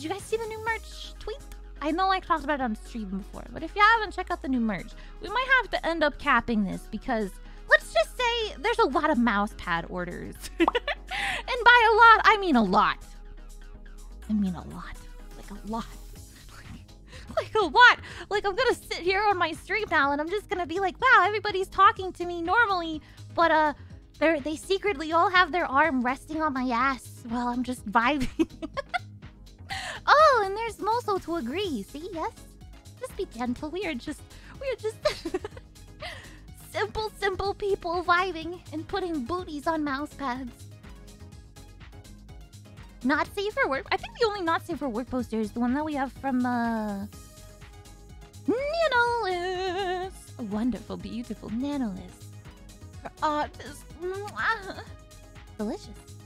Did you guys see the new merch tweet? I know I talked about it on stream before, but if you haven't, check out the new merch. We might have to end up capping this because let's just say there's a lot of mouse pad orders. And by a lot, I mean a lot. I mean a lot. Like a lot. Like a lot. Like I'm gonna sit here on my stream now and I'm just gonna be like, wow, everybody's talking to me normally, but they secretly all have their arm resting on my ass while I'm just vibing. Oh, and there's Moso to agree. See, yes? Just be gentle. We are just simple people vibing and putting booties on mouse pads. Not safe for work. I think the only not safe for work poster is the one that we have from Nanalist. A wonderful, beautiful Nanalist. For artists. Delicious.